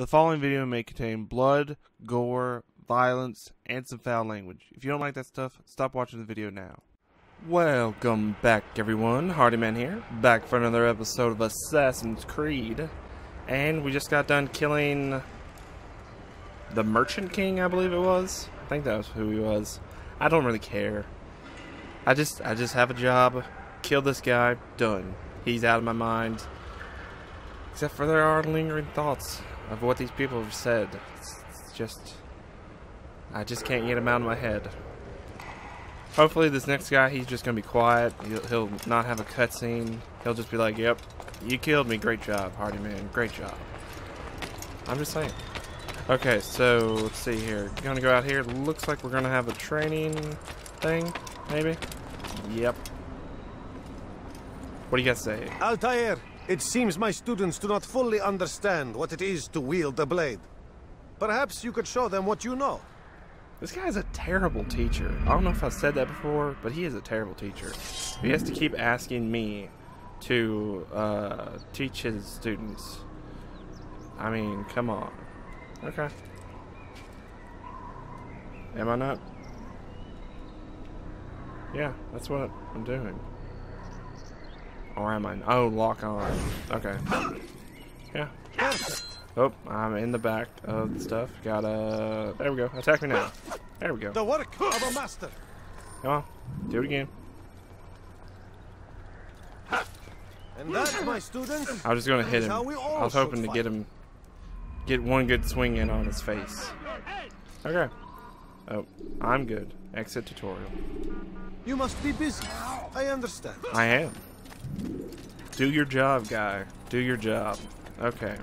The following video may contain blood, gore, violence, and some foul language. If you don't like that stuff, stop watching the video now. Welcome back, everyone. Hardy Man here, back for another episode of Assassin's Creed. And we just got done killing the Merchant King, I believe it was. I think that was who he was. I don't really care. I just have a job. Kill this guy. Done. He's out of my mind. Except for there are lingering thoughts of what these people have said. It's just... I just can't get him out of my head. Hopefully this next guy, he's just going to be quiet. He'll not have a cutscene. He'll just be like, yep, you killed me. Great job, Hardy Man. Great job. I'm just saying. Okay, so let's see here. Going to go out here. Looks like we're going to have a training thing, maybe? Yep. What do you guys say? Altair! It seems my students do not fully understand what it is to wield the blade. Perhaps you could show them what you know. This guy is a terrible teacher. I don't know if I said that before, but he is a terrible teacher. He has to keep asking me to teach his students. I mean, come on. Okay. Am I not? Yeah, that's what I'm doing. Or am I? Oh, lock on. Okay. Yeah. Oh, I'm in the back of the stuff. Gotta. There we go. Attack me now. There we go. The work of a master. Come on. Do it again. And that's my students. I was just gonna hit him. I was hoping to get him. Get one good swing in on his face. Okay. Oh, I'm good. Exit tutorial. You must be busy. I understand. I am. Do your job, guy. Do your job. Okay.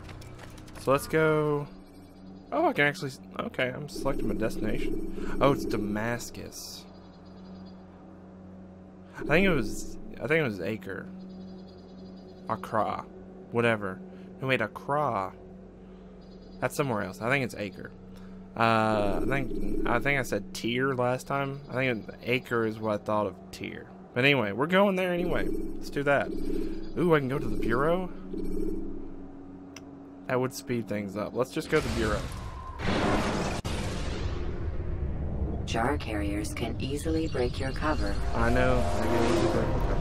So let's go... Oh, I can actually... Okay, I'm selecting my destination. Oh, it's Damascus. I think it was Acre. Accra. Whatever. No, wait, Accra. That's somewhere else. I think it's Acre. I think I said Tyre last time. I think Acre is what I thought of Tyre. But anyway, we're going there anyway. Let's do that. Ooh, I can go to the bureau? That would speed things up. Let's just go to the bureau. Jar carriers can easily break your cover. I know. They can easily break your cover.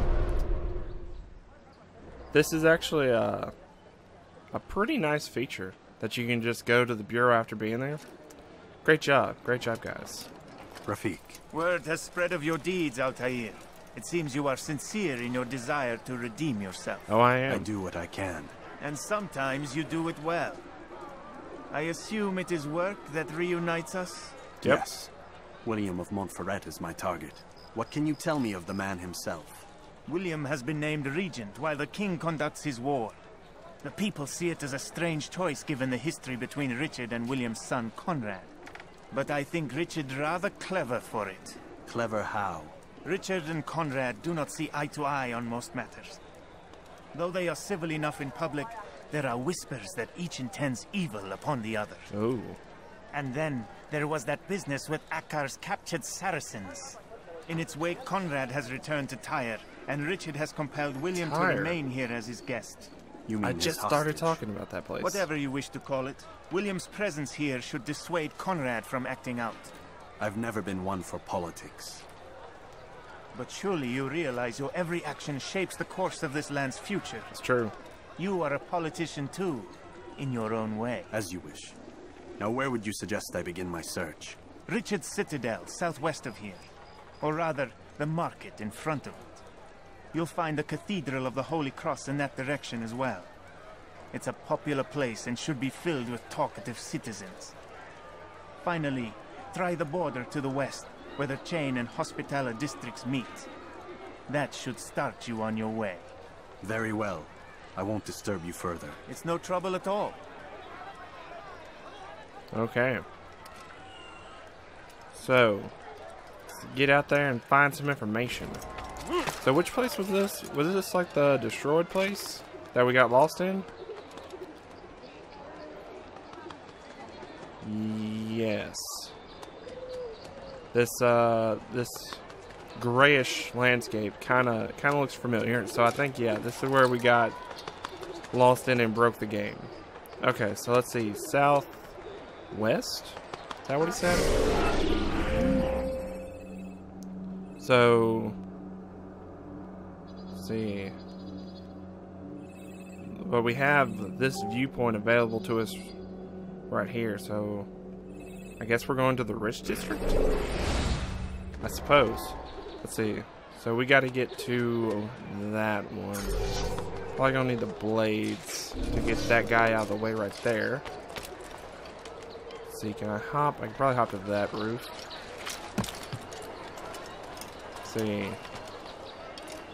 This is actually a pretty nice feature that you can just go to the bureau after being there. Great job. Great job, guys. Rafiq. Word has spread of your deeds, Altair. It seems you are sincere in your desire to redeem yourself. Oh, I am. I do what I can. And sometimes you do it well. I assume it is work that reunites us? Yep. Yes. William of Montferrat is my target. What can you tell me of the man himself? William has been named regent while the king conducts his war. The people see it as a strange choice given the history between Richard and William's son Conrad. But I think Richard rather clever for it. Clever how? Richard and Conrad do not see eye to eye on most matters. Though they are civil enough in public, there are whispers that each intends evil upon the other. Oh. And then there was that business with Acre's captured Saracens. In its wake, Conrad has returned to Tyre, and Richard has compelled William to remain here as his guest. You mean I just started talking about that place. Whatever you wish to call it, William's presence here should dissuade Conrad from acting out. I've never been one for politics. But surely you realize your every action shapes the course of this land's future. It's true. You are a politician too, in your own way. As you wish. Now where would you suggest I begin my search? Richard's citadel, southwest of here. Or rather, the market in front of it. You'll find the Cathedral of the Holy Cross in that direction as well. It's a popular place and should be filled with talkative citizens. Finally, try the border to the west, where the chain and hospitaller districts meet. That should start you on your way. Very well. I won't disturb you further. It's no trouble at all. Okay. So, let's get out there and find some information. So which place was this? Was this like the destroyed place that we got lost in? Yes. This grayish landscape kind of looks familiar, so I think, yeah, this is where we got lost in and broke the game. Okay, so let's see. South west? Is that what he said? So let's see. But we have this viewpoint available to us right here, so I guess we're going to the rich district? I suppose. Let's see. So we gotta get to that one. Probably gonna need the blades to get that guy out of the way right there. Let's see, can I hop? I can probably hop to that roof. Let's see.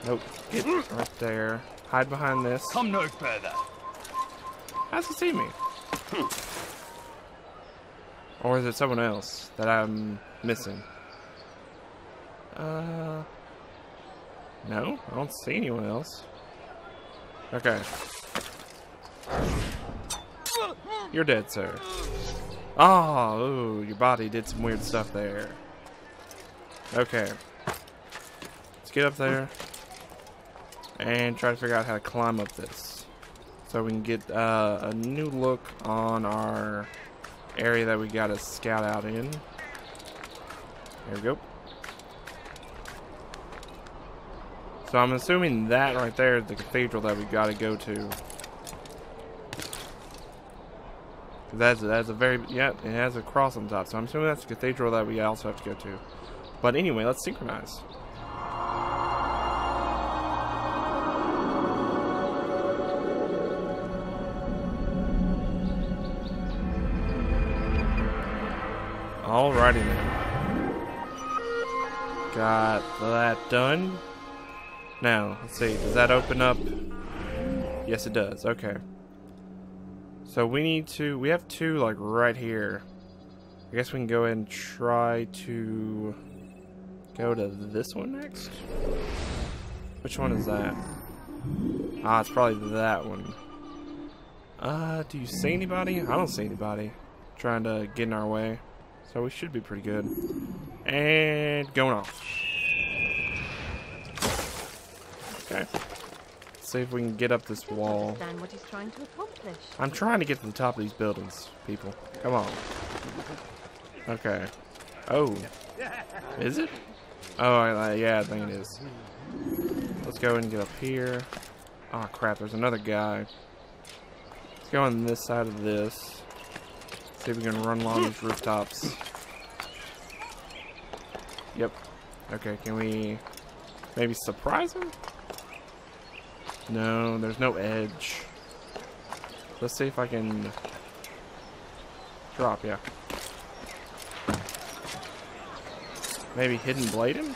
Nope. Get right there. Hide behind this. Come no further. How's he see me? Or is it someone else that I'm missing? No, I don't see anyone else. Okay. You're dead, sir. Oh, ooh, your body did some weird stuff there. Okay. Let's get up there and try to figure out how to climb up this, so we can get a new look on our area that we got to scout out in. There we go. So I'm assuming that right there is the cathedral that we got to go to. That's a very, yeah, it has a cross on top. So I'm assuming that's the cathedral that we also have to go to. But anyway, let's synchronize. Alrighty then. Got that done. Now, let's see, does that open up? Yes, it does, okay. So we need to, we have two like right here. I guess we can go ahead and try to go to this one next. Which one is that? Ah, it's probably that one. Do you see anybody? I don't see anybody trying to get in our way. So we should be pretty good. And going off. Okay. Let's see if we can get up this wall. What he's trying to accomplish. I'm trying to get to the top of these buildings, people. Come on. Okay. Oh. Is it? Oh, yeah, I think it is. Let's go and get up here. Oh, crap. There's another guy. Let's go on this side of this. See if we can run along these rooftops. Yep. Okay, can we maybe surprise him? No, there's no edge. Let's see if I can drop, yeah. Maybe hidden blade him?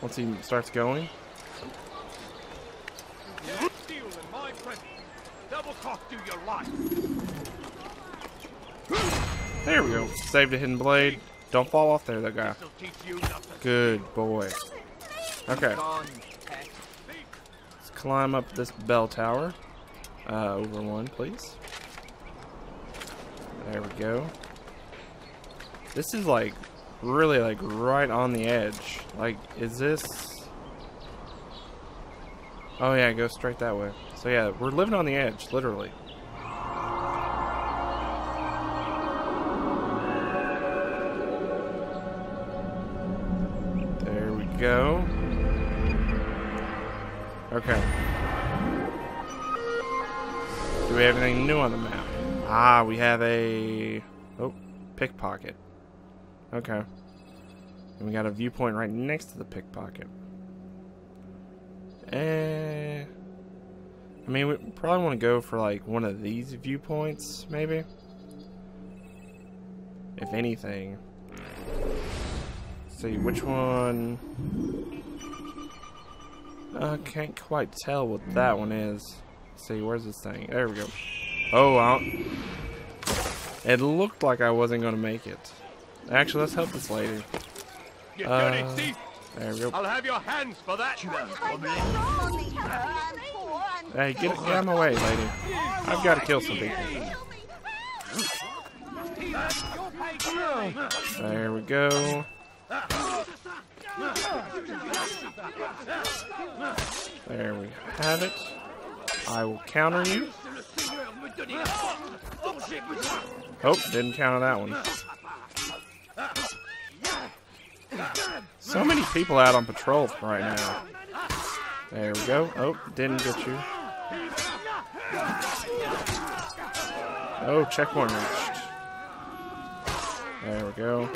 Once he starts going. Steal in my presence. Double cock to your life. There we go. Saved a hidden blade. Don't fall off there, that guy. Good boy. Okay. Let's climb up this bell tower. Over one, please. There we go. This is like really like right on the edge. Like, is this? Oh yeah, go straight that way. So yeah, we're living on the edge, literally. Go. Okay. Do we have anything new on the map? Ah, we have a pickpocket. Okay. And we got a viewpoint right next to the pickpocket. I mean, we probably want to go for like one of these viewpoints, maybe. If anything. See which one. I can't quite tell what that one is. See, where's this thing? There we go. Oh, it looked like I wasn't gonna make it. Actually, let's help this lady. There we go. I'll have your hands for that. Hey, get out of my way, lady. I've got to kill some people. There we go. There we have it. I will counter you. Oh, didn't count on that one. So many people out on patrol right now. There we go. Oh, didn't get you. Oh, checkpoint reached. There we go.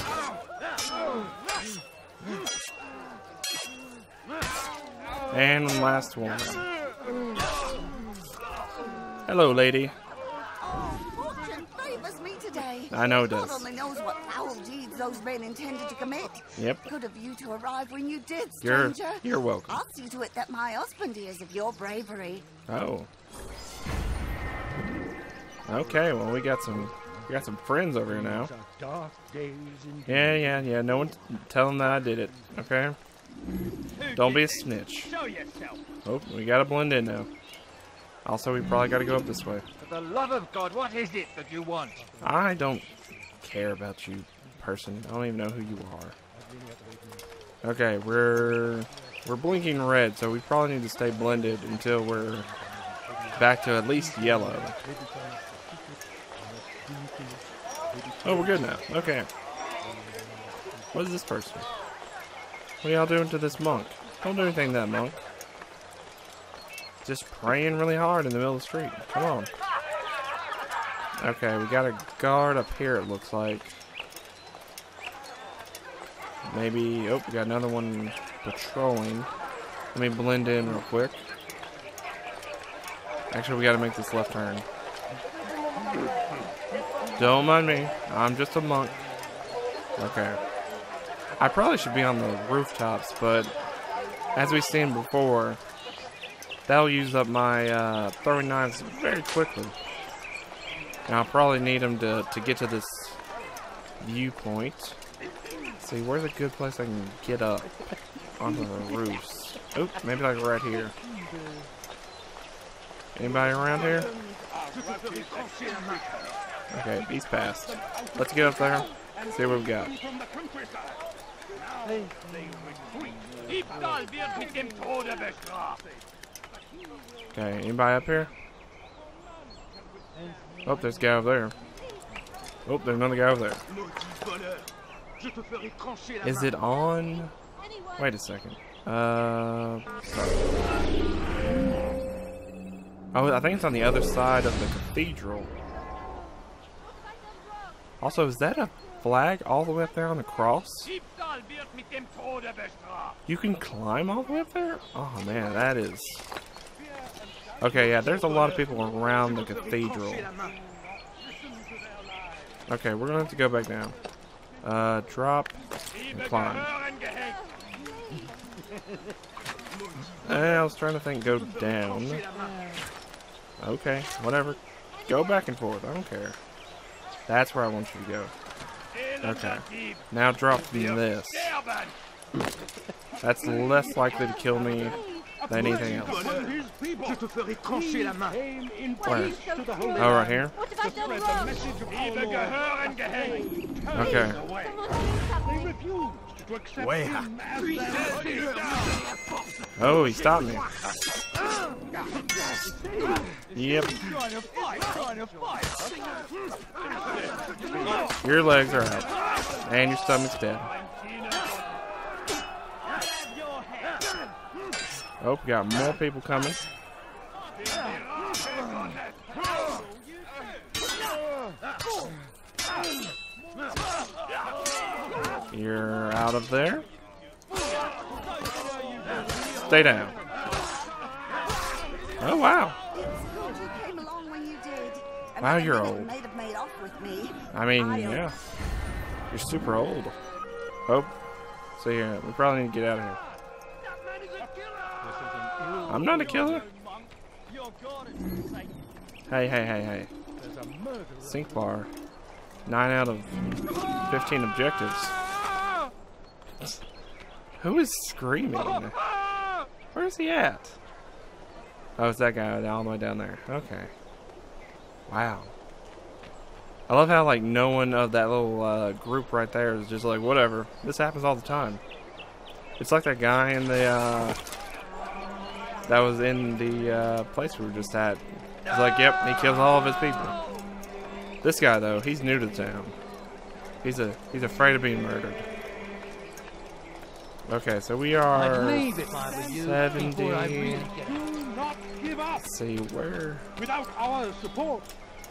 And last one. Hello, lady. Oh, fortune favors me today. I know it does. God only knows what foul deeds those men intended to commit. Yep. Good of you to arrive when you did, stranger. You're welcome. I'll see to it that my husband hears of your bravery. Oh. Okay. Well, we got some friends over here now. Yeah. No one tell them that I did it. Okay. Don't be a snitch. Oh, we gotta blend in now. Also, we probably gotta go up this way. For the love of God, what is it that you want? I don't care about you, person. I don't even know who you are. Okay, we're blinking red, so we probably need to stay blended until we're back to at least yellow. Oh, we're good now. Okay. What is this person? What are y'all doing to this monk? Don't do anything to that monk. Just praying really hard in the middle of the street. Come on. Okay, we got a guard up here, it looks like. Maybe... Oh, we got another one patrolling. Let me blend in real quick. Actually, we got to make this left turn. Don't mind me. I'm just a monk. Okay. I probably should be on the rooftops, but as we've seen before, that'll use up my throwing knives very quickly. And I'll probably need them to get to this viewpoint. Let's see, where's a good place I can get up onto the roofs? Oh, maybe like right here. Anybody around here? Okay, he's passed. Let's get up there. See what we got. Okay, anybody up here? Oh, there's a guy over there. Oh, there's another guy over there. Is it on? Wait a second. Sorry. Oh, I think it's on the other side of the cathedral. Also, is that a flag all the way up there on the cross? You can climb all the way up there? Oh man, that is... Okay, yeah, there's a lot of people around the cathedral. Okay, we're gonna have to go back down. Drop and climb. I was trying to think go down. Okay, whatever. Go back and forth, I don't care. That's where I want you to go. Okay, now drop me this. That's less likely to kill me than anything else. Where? Oh, right here? Okay. Oh, he stopped me. Yep. Your legs are out. And your stomach's dead. Oh, we got more people coming. You're out of there. Stay down. Oh, wow. Wow, you're old. I mean, yeah. You're super old. Oh. So, yeah, we probably need to get out of here. I'm not a killer. Hey. Sink bar. 9 out of 15 objectives. Who is screaming? Where is he at? Oh, it's that guy all the way down there. Okay. Wow. I love how, like, no one of that little group right there is just like, whatever. This happens all the time. It's like that guy in the, that was in the place we were just at. He's like, yep, he kills all of his people. This guy though, he's new to town. He's afraid of being murdered. Okay, so we are 70. Let's see where. Without our support,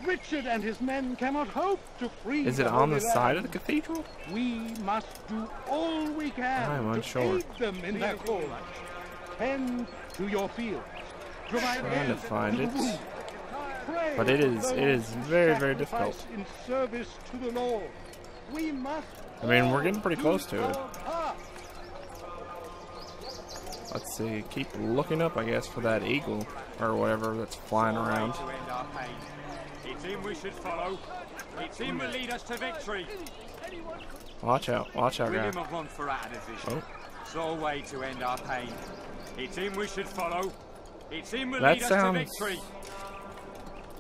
Richard and his men cannot hope to free. Is it on the side of the cathedral? We must do all we can. I'm unsure. Tend to your fields. Trying to find it, but it is very, very difficult. In service to the Lord, we must. I mean, we're getting pretty close to it. Let's see. Keep looking up, I guess, for that eagle or whatever that's flying around. It's him we should follow. It's him will lead us to victory. Watch out, guys. Oh. Saw a way to end our pain. It's him we should follow. It's him will lead us to victory.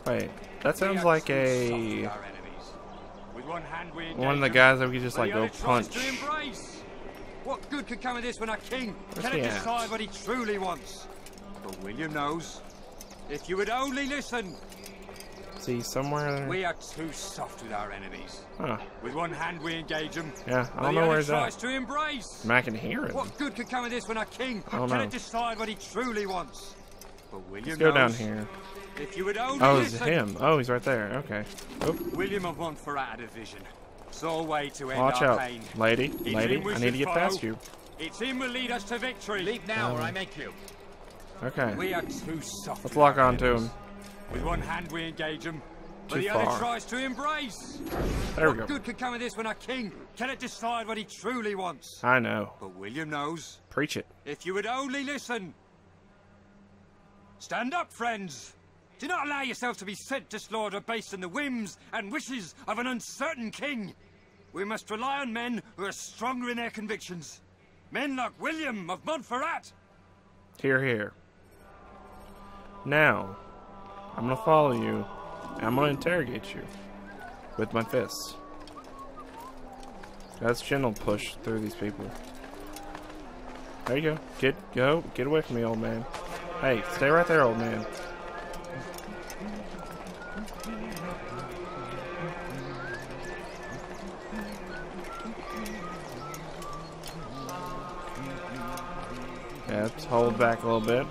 Wait, that sounds like a one of the guys that we just like go punch. What good could come of this when our king cannot decide what he truly wants? But William knows. If you would only listen. See, somewhere... We are too soft with our enemies. Huh. With one hand we engage them. Yeah, I don't know where it's at. I can hear it. What good could come of this when our king cannot decide what he truly wants? But William knows. Let's go down here. If you would only listen. It's him. Oh, he's right there. Okay. Oop. William of Montferrat had a vision. Saw a way to end our pain. Watch out, lady. Lady, I need to get past you. It's him will lead us to victory. Leave now or I make you. Okay. We are too soft. Let's lock on to him. With one hand we engage him, but the other tries to embrace. There we go. What good could come of this when our king cannot decide what he truly wants? I know. But William knows. Preach it. If you would only listen. Stand up, friends. Do not allow yourselves to be sent to slaughter based on the whims and wishes of an uncertain king. We must rely on men who are stronger in their convictions. Men like William of Montferrat. Hear, hear. Now, I'm going to follow you, and I'm going to interrogate you with my fists. That's gentle push through these people. There you go. Get away from me, old man. Hey, stay right there, old man. Yeah, let's hold back a little bit.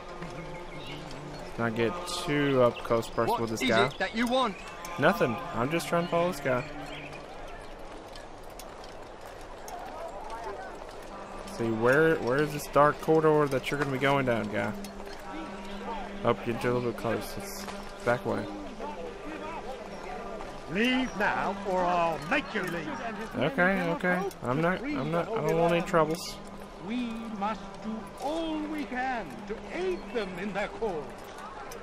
Not get too up close personal with this guy. What is it that you want? Nothing. I'm just trying to follow this guy. See where is this dark corridor that you're gonna be going down, guy? Up, get a little bit close. It's back way. Leave now, or I'll make you leave. Okay, okay. I'm not. I don't want any troubles. We must do all we can to aid them in their cause.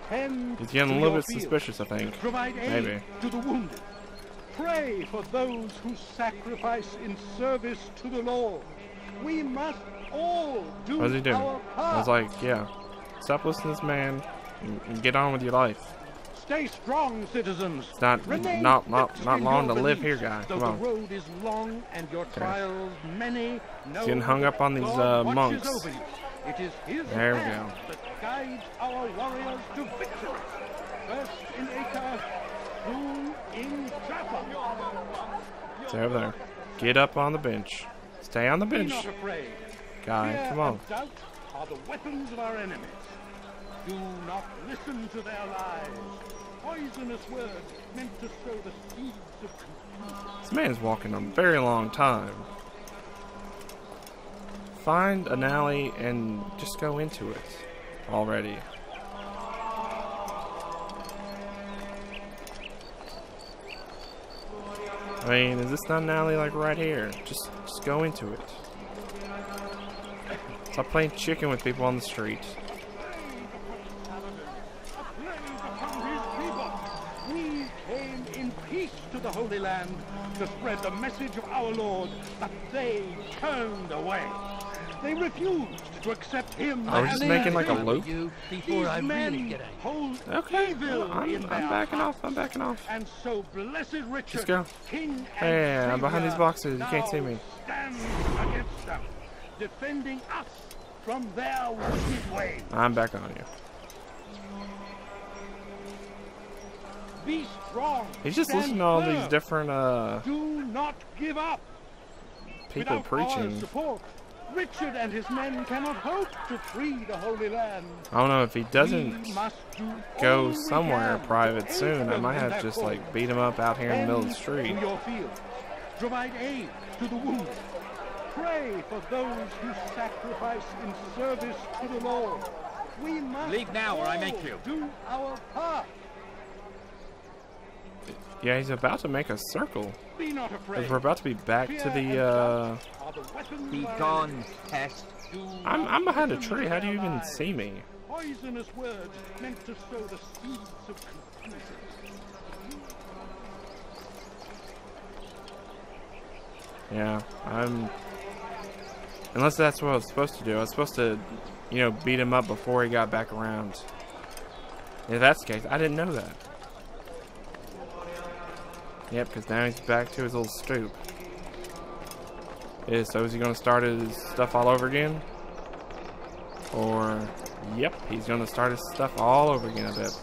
He's getting a little bit suspicious, I think. Maybe. To the wounded. Pray for those who sacrifice in service to the Lord. We must all do our part. What is he doing? I was like, yeah. Stop listening to this man and get on with your life. Stay strong, citizens. It's not long to live here, guy. Come on. The road is long and your trials many. He's getting hung up on these monks. It is his there we go. That guides our warriors to victory. First in Acre, soon in Jaffa. Stay over there. Get up on the bench. Stay on the bench. Be not afraid. Guy, come on. Doubt are the weapons of our enemies. Do not listen to their lies. Poisonous words meant to sow the seeds of confusion. This man's walking a very long time. Find an alley and just go into it already. I mean, is this not an alley like right here? Just go into it. Stop playing chicken with people on the street. We came in peace to the Holy Land to spread the message of our Lord, but they turned away. They refused to accept him. I was just making like a loop. These men hold evil. I'm backing off. I'm backing off. And so blessed Richard, King and Savior, I'm behind these boxes. You can't see me. Stand against them, defending us from their wicked ways. I'm back on you. Be strong. He's just listening to all these different do not give up. People without preaching. Support, Richard and his men cannot hope to free the Holy Land. I don't know if he doesn't go somewhere private soon. I might have to just like beat him up out here in the middle of the street. In your field. Provide aid to the wounded. Pray for those who sacrifice in service to the Lord. We must leave now or I make you do our part. Yeah, he's about to make a circle. Be not afraid. We're about to be back to the be gone, pest. I'm behind a tree. How do you even see me? Poisonous words meant to sow the seeds of confusion. Yeah, I'm. Unless that's what I was supposed to do. I was supposed to, you know, beat him up before he got back around. If that's the case, I didn't know that. Yep, because now he's back to his little stoop. Yeah, so is he going to start his stuff all over again? Or, yep, he's going to start his stuff all over again a bit.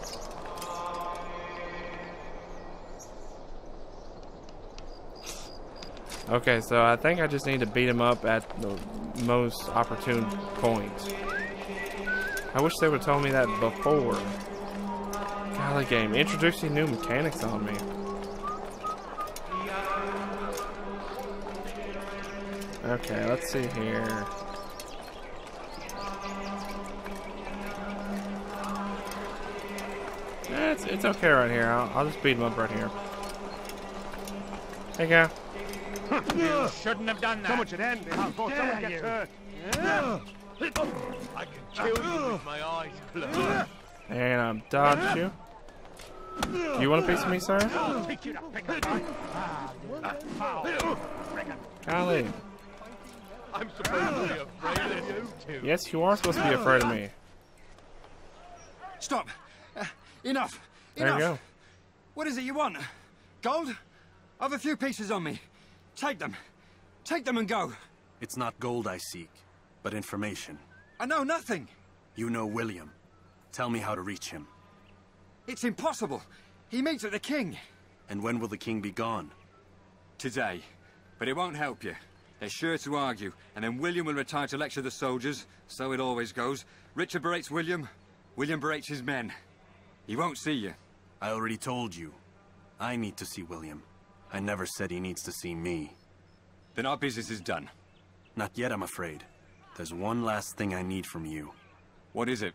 Okay, so I think I just need to beat him up at the most opportune point. I wish they would have told me that before. Golly game, introducing new mechanics on me. Okay, let's see here. It's okay right here. I'll just beat him up right here. There you go. You shouldn't have done that. Someone should end it before someone gets hurt. I can kill you with my eyes closed. And I'll dodge you. You want a piece of me, sir? Golly. I'm supposed to be afraid of you too. Yes, you are supposed to be afraid of me. Stop. Enough. There you go. What is it you want? Gold? I've a few pieces on me. Take them. Take them and go. It's not gold I seek, but information. I know nothing. You know William. Tell me how to reach him. It's impossible. He meets with the king. And when will the king be gone? Today. But it won't help you. They're sure to argue, and then William will retire to lecture the soldiers. So it always goes. Richard berates William. William berates his men. He won't see you. I already told you. I need to see William. I never said he needs to see me. Then our business is done. Not yet, I'm afraid. There's one last thing I need from you. What is it?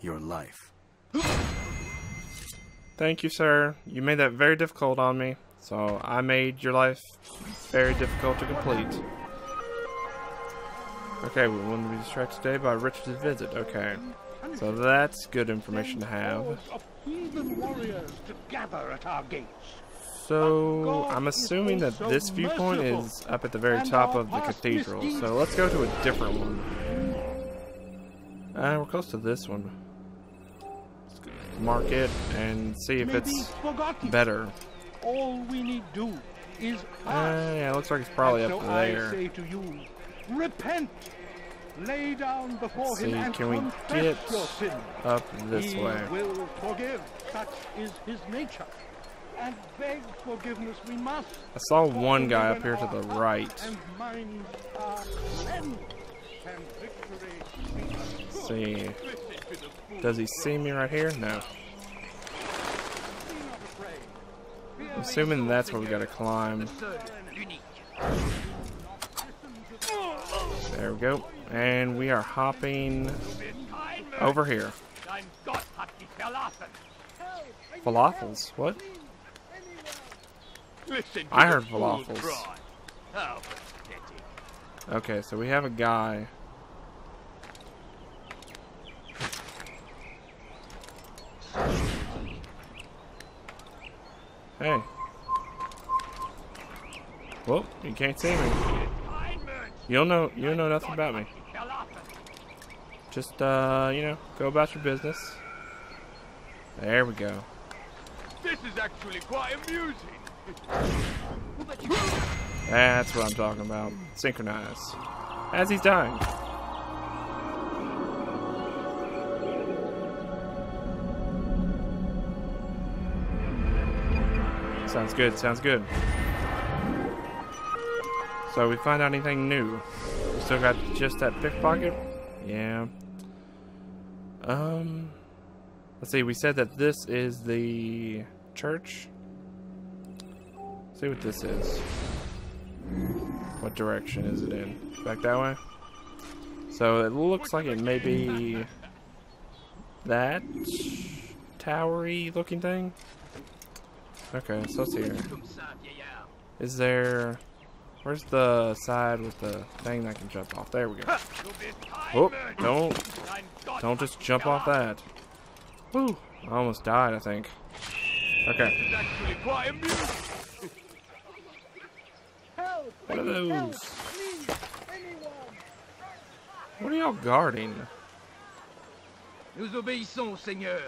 Your life. Thank you, sir. You made that very difficult on me. So I made your life very difficult to complete. Okay, we wouldn't be distracted today by Richard's visit. Okay. So that's good information to have. So, I'm assuming that this viewpoint is up at the very top of the cathedral, so let's go to a different one. We're close to this one. Let's mark it and see if it's better. All we need do is yeah, it looks like it's probably up there. Repent. Lay down before him and confess your sin. Up this way. He will forgive. Such is his nature. And beg forgiveness we must. I saw one guy up here to the right. Let's see. Does he see me right here? No. I'm assuming that's where we gotta climb. There we go. And we are hopping over here. Falafels? What? I heard falafels. Okay, so we have a guy. Hey. Well, you can't see me. You don't know nothing about me. Just you know, go about your business. There we go. This is actually quite amusing. That's what I'm talking about. Synchronize. As he's dying. Sounds good, sounds good. So we find out anything new. We still got just that pickpocket? Yeah. Let's see, we said that this is the church. Let's see what this is. What direction is it in? Back that way? So it looks like it may be that towery looking thing. Okay, so it's here. Is there... Where's the side with the thing that can jump off? There we go. Oh, don't just jump off that. Woo! I almost died, I think. Okay. What are those? What are y'all guarding? Nous obéissons, Seigneur,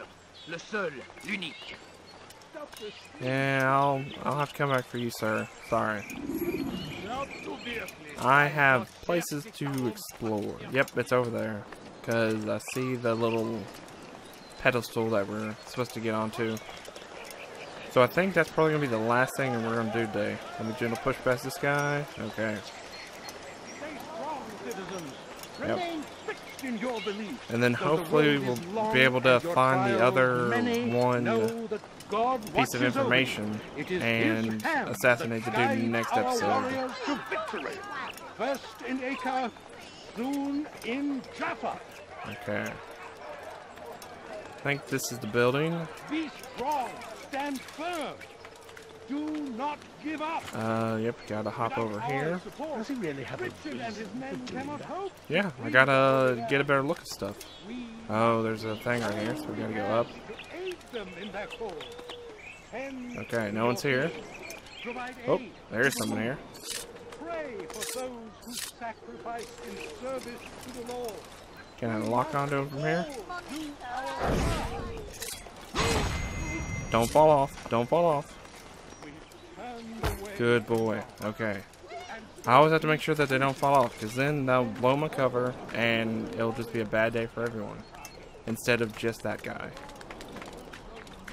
le seul, l'unique. Yeah, I'll have to come back for you, sir. Sorry. I have places to explore. Yep, it's over there. Because I see the little pedestal that we're supposed to get onto. So I think that's probably going to be the last thing we're going to do today. Let me gentle push past this guy. Okay. Yep. And then hopefully we'll be able to find the other one piece of information and assassinate the dude in the next episode. First in Acre, soon in Jaffa. Okay. I think this is the building. Be strong, stand firm. Do not give up. Yep, gotta hop over here. Does he really have a hope? Yeah, I gotta get a better look at stuff. Oh, there's a thing right here, so we gotta go up. Okay, no one's here. Oh, there's someone here. Can I lock onto him from here? Don't fall off. Don't fall off. Good boy. Okay. I always have to make sure that they don't fall off, because then they'll blow my cover, and it'll just be a bad day for everyone. Instead of just that guy.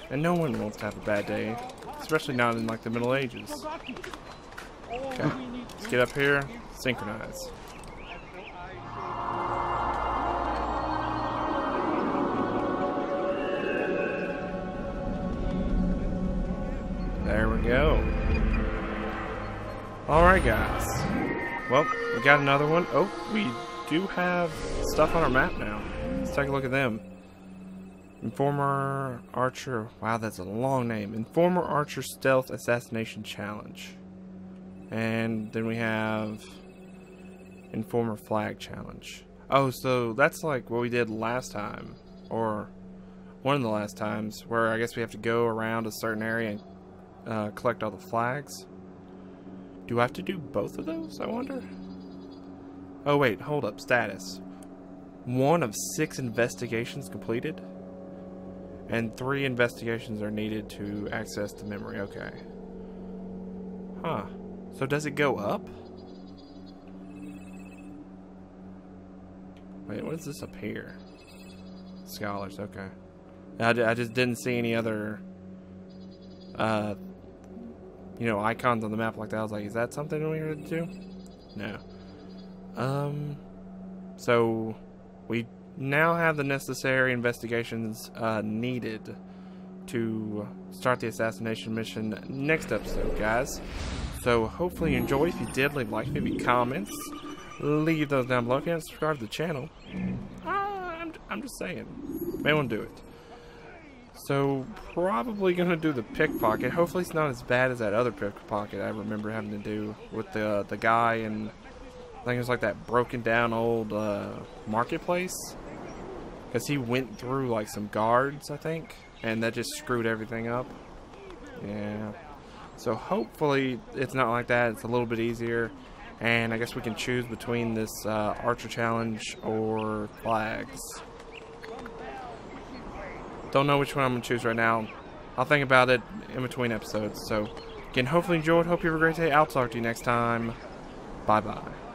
And no one wants to have a bad day. Especially not in, like, the Middle Ages. Okay. Let's get up here. Synchronize. There we go. Alright, guys. Well, we got another one. Oh, we do have stuff on our map now. Let's take a look at them. Informer Archer. Wow, that's a long name. Informer Archer Stealth Assassination Challenge. And then we have Informer Flag Challenge. Oh, so that's like what we did last time. Or one of the last times. Where I guess we have to go around a certain area and collect all the flags. Do I have to do both of those, I wonder? Oh wait, hold up, status. 1 of 6 investigations completed, and 3 investigations are needed to access the memory. Okay. Huh. So does it go up? Wait, what is this up here? Scholars, okay. I just didn't see any other you know, icons on the map like that. I was like, is that something we need to do? No. So we now have the necessary investigations needed to start the assassination mission next episode, guys. So hopefully you enjoyed. If you did, leave a like, maybe comments. Leave those down below. If you haven't subscribed to the channel, I'm just saying, may want to do it. So, probably gonna do the pickpocket. Hopefully it's not as bad as that other pickpocket I remember having to do with the guy and I think it was like that broken down old marketplace. Because he went through like some guards, I think, and that just screwed everything up. Yeah. So hopefully it's not like that. It's a little bit easier. And I guess we can choose between this Archer Challenge or Flags. Don't know which one I'm going to choose right now. I'll think about it in between episodes. So, again, hopefully you enjoyed. Hope you have a great day. I'll talk to you next time. Bye-bye.